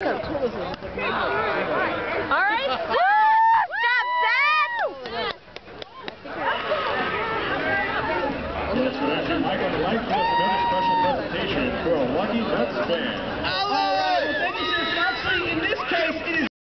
All right, Seth! Stop, Seth! Mike would like to have a very special presentation for a Lucky Nuts fan.